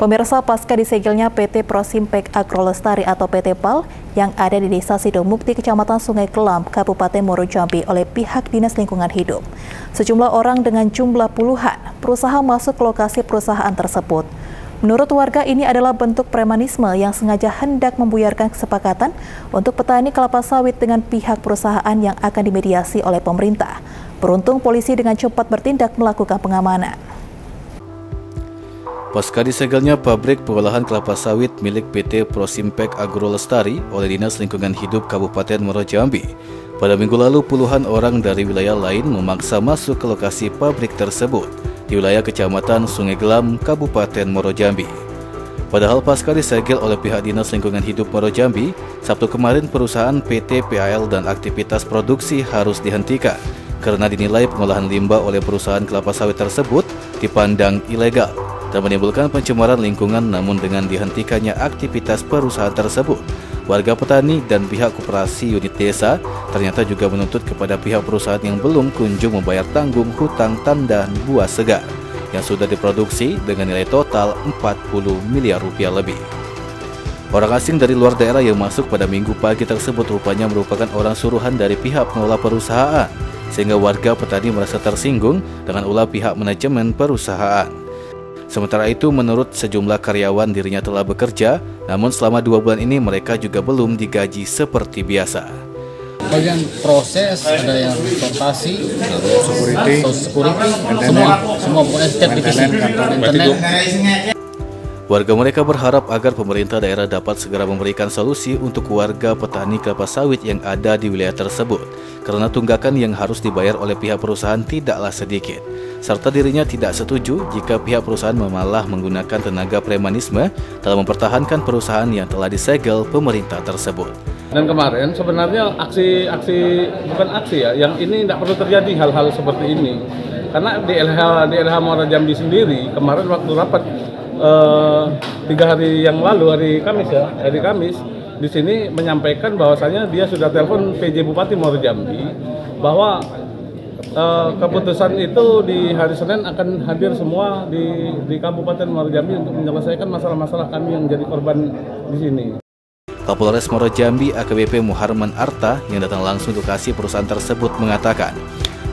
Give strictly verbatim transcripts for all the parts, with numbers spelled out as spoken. Pemirsa, pasca disegelnya P T Prosimpek Agro Lestari atau P T Pal yang ada di Desa Sido Mukti, Kecamatan Sungai Gelam, Kabupaten Moro Jambi oleh pihak Dinas Lingkungan Hidup. Sejumlah orang dengan jumlah puluhan berusaha masuk ke lokasi perusahaan tersebut. Menurut warga, ini adalah bentuk premanisme yang sengaja hendak membuyarkan kesepakatan untuk petani kelapa sawit dengan pihak perusahaan yang akan dimediasi oleh pemerintah. Beruntung polisi dengan cepat bertindak melakukan pengamanan. Pasca disegelnya pabrik pengolahan kelapa sawit milik P T Prosimpek Agro Lestari oleh Dinas Lingkungan Hidup Kabupaten Moro Jambi, pada minggu lalu puluhan orang dari wilayah lain memaksa masuk ke lokasi pabrik tersebut di wilayah Kecamatan Sungai Gelam, Kabupaten Moro Jambi. Padahal pasca disegel oleh pihak Dinas Lingkungan Hidup Moro Jambi, Sabtu kemarin perusahaan P T Pal dan aktivitas produksi harus dihentikan karena dinilai pengolahan limbah oleh perusahaan kelapa sawit tersebut dipandang ilegal dan menimbulkan pencemaran lingkungan. Namun dengan dihentikannya aktivitas perusahaan tersebut, warga petani dan pihak koperasi unit desa ternyata juga menuntut kepada pihak perusahaan yang belum kunjung membayar tanggung hutang tanda buah segar yang sudah diproduksi dengan nilai total empat puluh miliar rupiah lebih. Orang asing dari luar daerah yang masuk pada minggu pagi tersebut rupanya merupakan orang suruhan dari pihak pengelola perusahaan, sehingga warga petani merasa tersinggung dengan ulah pihak manajemen perusahaan. Sementara itu, menurut sejumlah karyawan, dirinya telah bekerja, namun selama dua bulan ini mereka juga belum digaji seperti biasa. Bagian proses, ada yang transportasi, security, security semua, semua setiap divisi. Warga mereka berharap agar pemerintah daerah dapat segera memberikan solusi untuk warga petani kelapa sawit yang ada di wilayah tersebut, karena tunggakan yang harus dibayar oleh pihak perusahaan tidaklah sedikit. Serta dirinya tidak setuju jika pihak perusahaan malah menggunakan tenaga premanisme dalam mempertahankan perusahaan yang telah disegel pemerintah tersebut. Dan kemarin sebenarnya aksi-aksi, bukan aksi ya, yang ini tidak perlu terjadi hal-hal seperti ini. Karena di L H Moro Jambi sendiri, kemarin waktu rapat eh, tiga hari yang lalu, hari Kamis ya, hari Kamis, di sini menyampaikan bahwasanya dia sudah telepon P J Bupati Moro Jambi bahwa Uh, keputusan itu di hari Senin akan hadir semua di, di Kabupaten Moro Jambi untuk menyelesaikan masalah-masalah kami yang jadi korban di sini. Kapolres Moro Jambi A K B P Muharman Arta yang datang langsung ke lokasi perusahaan tersebut mengatakan,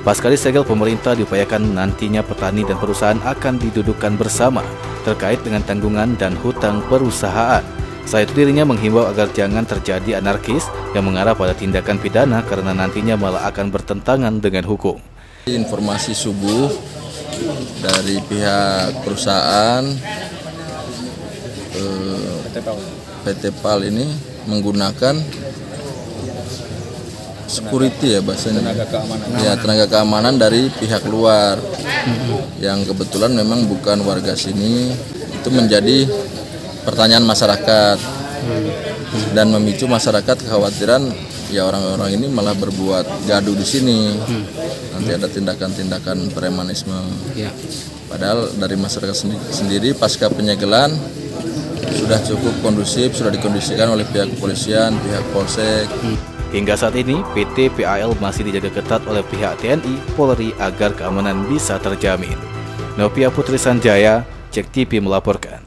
pasca disegel pemerintah diupayakan nantinya petani dan perusahaan akan didudukkan bersama terkait dengan tanggungan dan hutang perusahaan. Selain itu, dirinya menghimbau agar jangan terjadi anarkis yang mengarah pada tindakan pidana karena nantinya malah akan bertentangan dengan hukum. Informasi subuh dari pihak perusahaan eh, P T Pal ini menggunakan security ya bahasanya, tenaga keamanan, ya, tenaga keamanan dari pihak luar yang kebetulan memang bukan warga sini. Itu menjadi pertanyaan masyarakat dan memicu masyarakat kekhawatiran, ya orang-orang ini malah berbuat gaduh di sini, nanti ada tindakan-tindakan premanisme. Padahal dari masyarakat sendiri pasca penyegelan sudah cukup kondusif, sudah dikondisikan oleh pihak kepolisian, pihak polsek. Hingga saat ini P T Pal masih dijaga ketat oleh pihak T N I Polri agar keamanan bisa terjamin. Novia Putri Sanjaya, Jek T V melaporkan.